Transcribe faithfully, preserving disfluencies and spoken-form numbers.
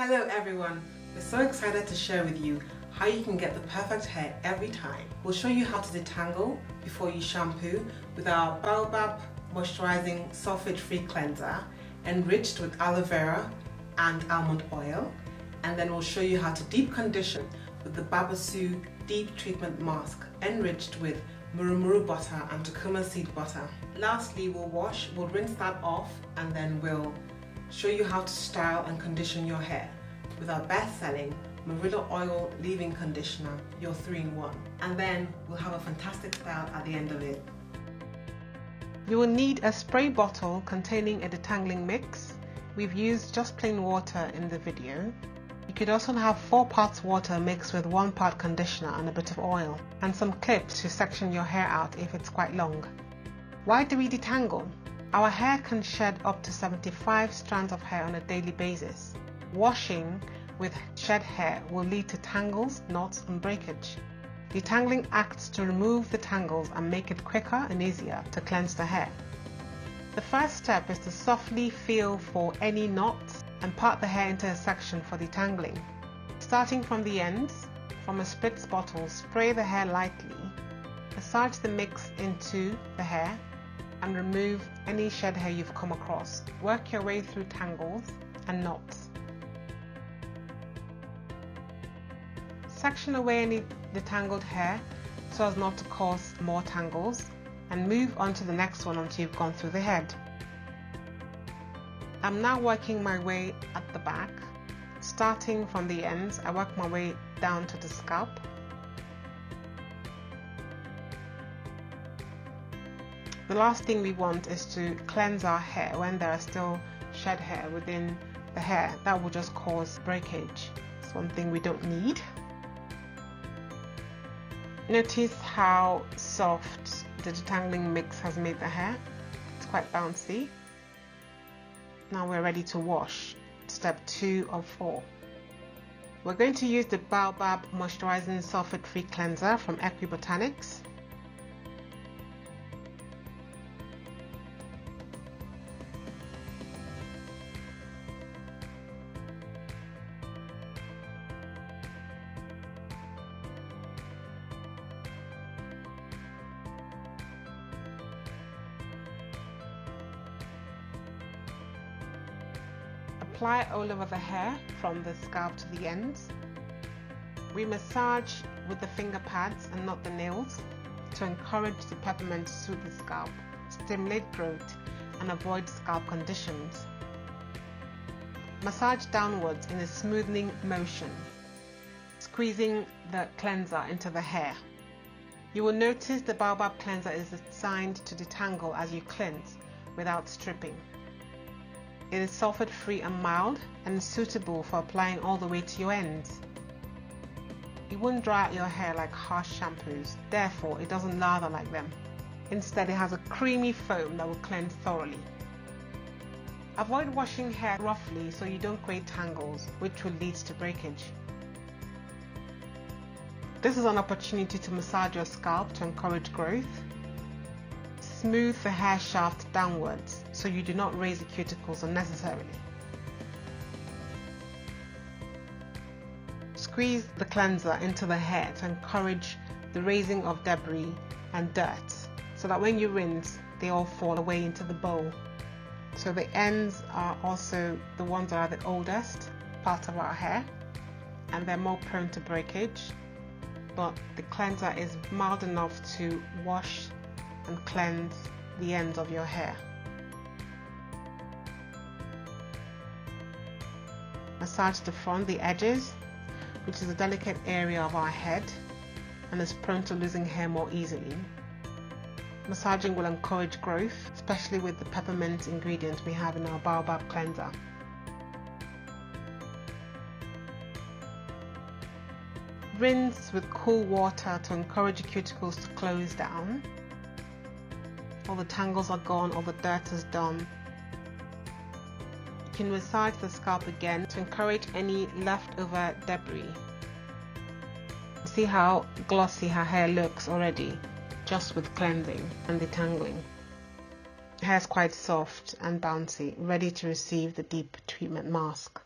Hello everyone, we're so excited to share with you how you can get the perfect hair every time. We'll show you how to detangle before you shampoo with our Baobab Moisturizing Sulfate-Free Cleanser enriched with aloe vera and almond oil, and then we'll show you how to deep condition with the Babassu Deep Treatment Mask enriched with Murumuru Butter and Takuma Seed Butter. Lastly, we'll wash, we'll rinse that off, and then we'll show you how to style and condition your hair with our best-selling Murumuru Oil Leave-In Conditioner, your three in one. And then we'll have a fantastic style at the end of it. You will need a spray bottle containing a detangling mix. We've used just plain water in the video. You could also have four parts water mixed with one part conditioner and a bit of oil, and some clips to section your hair out if it's quite long. Why do we detangle? Our hair can shed up to seventy-five strands of hair on a daily basis. Washing with shed hair will lead to tangles, knots, and breakage. Detangling acts to remove the tangles and make it quicker and easier to cleanse the hair. The first step is to softly feel for any knots and part the hair into a section for detangling. Starting from the ends, from a spritz bottle, spray the hair lightly. Massage the mix into the hair and remove any shed hair you've come across. Work your way through tangles and knots. Section away any detangled hair so as not to cause more tangles, and move on to the next one until you've gone through the head. I'm now working my way at the back. Starting from the ends, I work my way down to the scalp. The last thing we want is to cleanse our hair when there are still shed hair within the hair. That will just cause breakage. It's one thing we don't need. Notice how soft the detangling mix has made the hair. It's quite bouncy. Now we're ready to wash. Step two of four. We're going to use the Baobab Moisturizing Sulfate-Free Cleanser from Equibotanics. Apply all over the hair from the scalp to the ends. We massage with the finger pads and not the nails to encourage the peppermint to soothe the scalp, stimulate growth, and avoid scalp conditions. Massage downwards in a smoothing motion, squeezing the cleanser into the hair. You will notice the Baobab cleanser is designed to detangle as you cleanse without stripping. It is sulfate-free and mild and suitable for applying all the way to your ends. It won't dry out your hair like harsh shampoos, therefore it doesn't lather like them. Instead, it has a creamy foam that will cleanse thoroughly. Avoid washing hair roughly so you don't create tangles, which will lead to breakage. This is an opportunity to massage your scalp to encourage growth. Smooth the hair shaft downwards so you do not raise the cuticles unnecessarily. Squeeze the cleanser into the hair to encourage the raising of debris and dirt so that when you rinse they all fall away into the bowl. So the ends are also the ones that are the oldest part of our hair and they're more prone to breakage, but the cleanser is mild enough to wash and cleanse the ends of your hair. Massage the front, the edges, which is a delicate area of our head and is prone to losing hair more easily. Massaging will encourage growth, especially with the peppermint ingredient we have in our Baobab cleanser. Rinse with cool water to encourage your cuticles to close down. All the tangles are gone, all the dirt is done. You can massage the scalp again to encourage any leftover debris. See how glossy her hair looks already, just with cleansing and detangling. Hair is quite soft and bouncy, ready to receive the deep treatment mask.